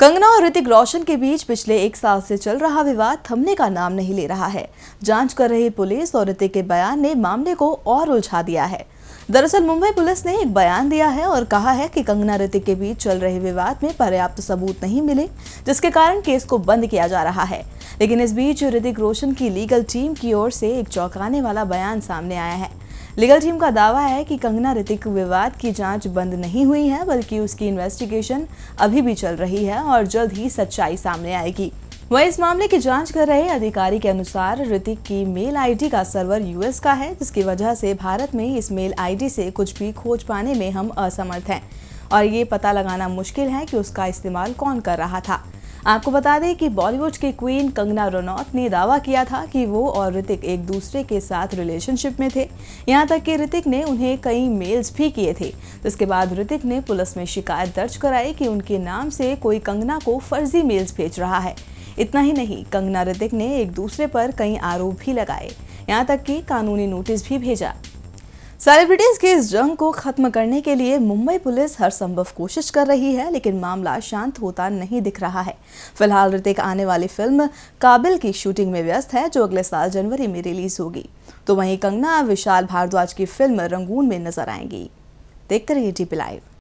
कंगना और ऋतिक रोशन के बीच पिछले एक साल से चल रहा विवाद थमने का नाम नहीं ले रहा है। जांच कर रही पुलिस और ऋतिक के बयान ने मामले को और उलझा दिया है। दरअसल मुंबई पुलिस ने एक बयान दिया है और कहा है कि कंगना ऋतिक के बीच चल रहे विवाद में पर्याप्त सबूत नहीं मिले, जिसके कारण केस को बंद किया जा रहा है। लेकिन इस बीच ऋतिक रोशन की लीगल टीम की ओर से एक चौंकाने वाला बयान सामने आया है। लीगल टीम का दावा है कि कंगना ऋतिक विवाद की जांच बंद नहीं हुई है, बल्कि उसकी इन्वेस्टिगेशन अभी भी चल रही है और जल्द ही सच्चाई सामने आएगी। वहीं इस मामले की जांच कर रहे अधिकारी के अनुसार ऋतिक की मेल आईडी का सर्वर यूएस का है, जिसकी वजह से भारत में इस मेल आईडी से कुछ भी खोज पाने में हम असमर्थ हैं और ये पता लगाना मुश्किल है कि उसका इस्तेमाल कौन कर रहा था। आपको बता दें कि बॉलीवुड की क्वीन कंगना रनौत ने दावा किया था कि वो और ऋतिक एक दूसरे के साथ रिलेशनशिप में थे। यहां तक कि ऋतिक ने उन्हें कई मेल्स भी किए थे। जिसके बाद ऋतिक ने पुलिस में शिकायत दर्ज कराई कि उनके नाम से कोई कंगना को फर्जी मेल्स भेज रहा है। इतना ही नहीं, कंगना ऋतिक ने एक दूसरे पर कई आरोप भी लगाए, यहाँ तक कि कानूनी नोटिस भी भेजा। सेलिब्रिटीज के इस जंग को खत्म करने के लिए मुंबई पुलिस हर संभव कोशिश कर रही है, लेकिन मामला शांत होता नहीं दिख रहा है। फिलहाल ऋतिक आने वाली फिल्म काबिल की शूटिंग में व्यस्त है, जो अगले साल जनवरी में रिलीज होगी। तो वहीं कंगना विशाल भारद्वाज की फिल्म रंगून में नजर आएंगी। देखते रहिए डीबी लाइव।